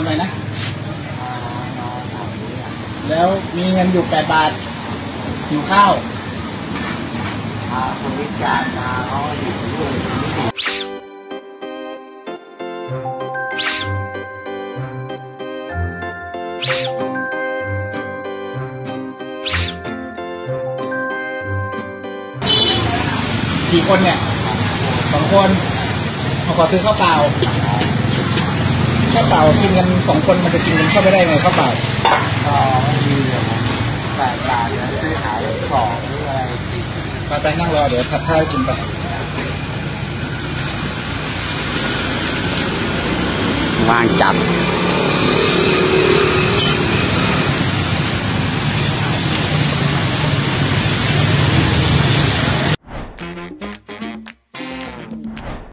ำอะไรนะแล้วมีเงินอยู่8 บาทอยู่ข้าวคนวิจารณ์มาเขาอยู่ด้วยกี่คนเนี่ย2 คนเขาขอซื้อข้าวเปล่ากินกัน2 คนมันจะกินกันเข้าไปได้ไงข้าวเปล่าก็มี8 บาทแล้วซื้อหาของหรืออะไรไปนั่งรอเดี๋ยวผัดข้าวกินไปว่างจับ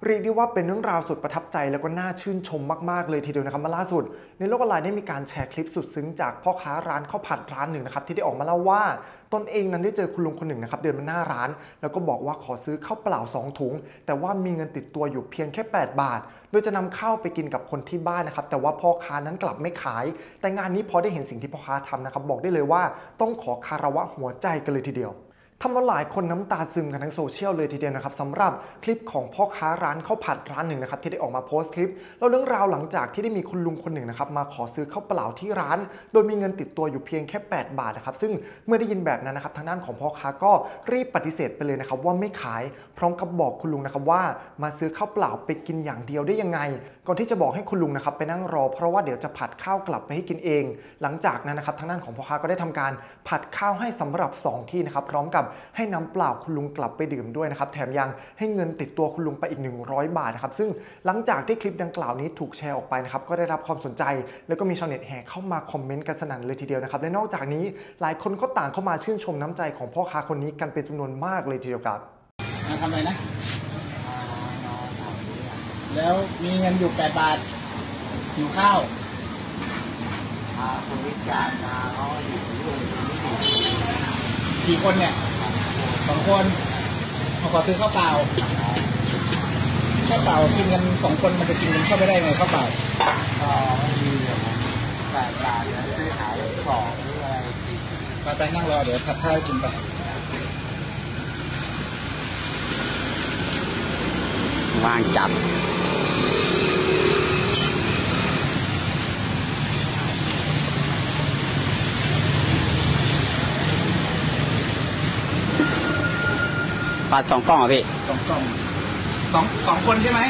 เรียกได้ว่าเป็นเรื่องราวสุดประทับใจแล้วก็น่าชื่นชมมากๆเลยทีเดียวนะครับมาล่าสุดในโลกออนไลน์ได้มีการแชร์คลิปสุดซึ้งจากพ่อค้าร้านข้าวผัดร้านหนึ่งนะครับที่ได้ออกมาเล่าว่าตนเองนั้นได้เจอคุณลุงคนหนึ่งนะครับเดินมาหน้าร้านแล้วก็บอกว่าขอซื้อข้าวเปล่า2 ถุงแต่ว่ามีเงินติดตัวอยู่เพียงแค่8 บาทโดยจะนำข้าวไปกินกับคนที่บ้านนะครับแต่ว่าพ่อค้านั้นกลับไม่ขายแต่งานนี้พอได้เห็นสิ่งที่พ่อค้าทำนะครับบอกได้เลยว่าต้องขอคารวะหัวใจกันเลยทีเดียวทำเอาหลายคนน้ำตาซึมกันทั้งโซเชียลเลยทีเดียวนะครับสำหรับคลิปของพ่อค้าร้านข้าวผัดร้านหนึ่งนะครับที่ได้ออกมาโพสต์คลิปแล้วเรื่องราวหลังจากที่ได้มีคุณลุงคนหนึ่งนะครับมาขอซื้อข้าวเปล่าที่ร้านโดยมีเงินติดตัวอยู่เพียงแค่8 บาทนะครับซึ่งเมื่อได้ยินแบบนั้นนะครับทางด้านของพ่อค้าก็รีบปฏิเสธไปเลยนะครับว่าไม่ขายพร้อมกับบอกคุณลุงนะครับว่ามาซื้อข้าวเปล่าไปกินอย่างเดียวได้ยังไงก่อนที่จะบอกให้คุณลุงนะครับไปนั่งรอเพราะว่าเดี๋ยวจะผัดข้าวกลับไปให้กินเองหลังจากนั้นนะครับทางด้านของพ่อค้าก็ได้ทำการผัดข้าวให้สำหรับ2 ที่นะครับพร้อมกับให้น้ำเปล่าคุณลุงกลับไปดื่มด้วยนะครับแถมยังให้เงินติดตัวคุณลุงไปอีก100 บาทนะครับซึ่งหลังจากที่คลิปดังกล่าวนี้ถูกแชร์ออกไปนะครับก็ได้รับความสนใจแล้วก็มีชาวเน็ตแห่เข้ามาคอมเมนต์กันสนั่นเลยทีเดียวนะครับและนอกจากนี้หลายคนก็ต่างเข้ามาชื่นชมน้ำใจของพ่อค้าคนนี้กันเป็นจำนวนมากเลยทีเดียวครับทำอะไรนะแล้วมีเงินอยู่8 บาทอยู่ข้าวคนวิจารณ์มาเขาอยู่ด้วยกี่คนเนี่ย2 คนเขาขอซื้อข้าวเปล่ากินกัน2 คนมันจะกินกันเข้าไปได้ไงข้าวเปล่าก็มี8 บาทแล้วซื้อหาของหรืออะไรไปนั่งรอเดี๋ยวผัดข้าวกินไปว่างจับผัด2 กล่องอ่ะพี่2 กล่อง2 คนใช่ไหม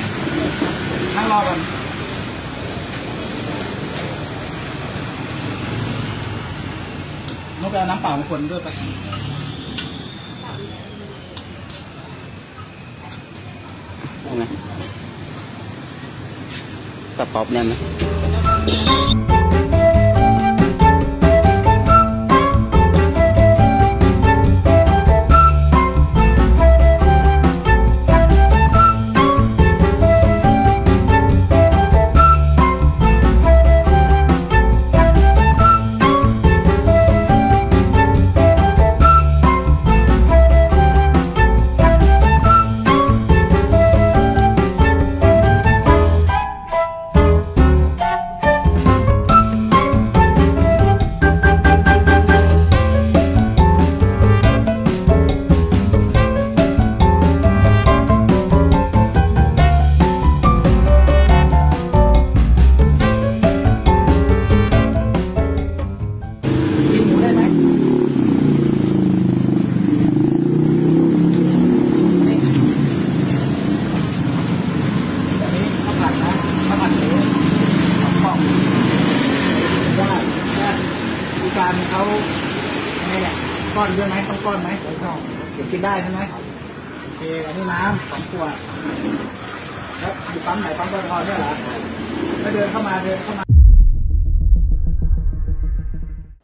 นั่งรอกันน้องไปเอาน้ำเปล่ามาคนด้วยไปเอาไหมกระป๋อบแน่นไหมเขาไม่แหละก้อนด้วยไหมต้องก้อนไหมต้องเดี๋ยวกินได้ใช่ไหมโอเคอันนี้น้ำ2 ขวดแล้วอยู่ปั๊มไหนปั๊มปตทเนี่ยเหรอแล้วเดินเข้ามา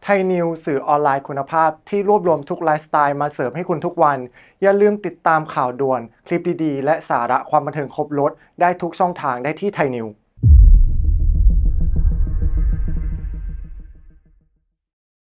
ไทยนิวส์สื่อออนไลน์คุณภาพที่รวบรวมทุกไลฟ์สไตล์มาเสิร์ฟให้คุณทุกวันอย่าลืมติดตามข่าวด่วนคลิปดีๆและสาระความบันเทิงครบรสได้ทุกช่องทางได้ที่ไทยนิวส์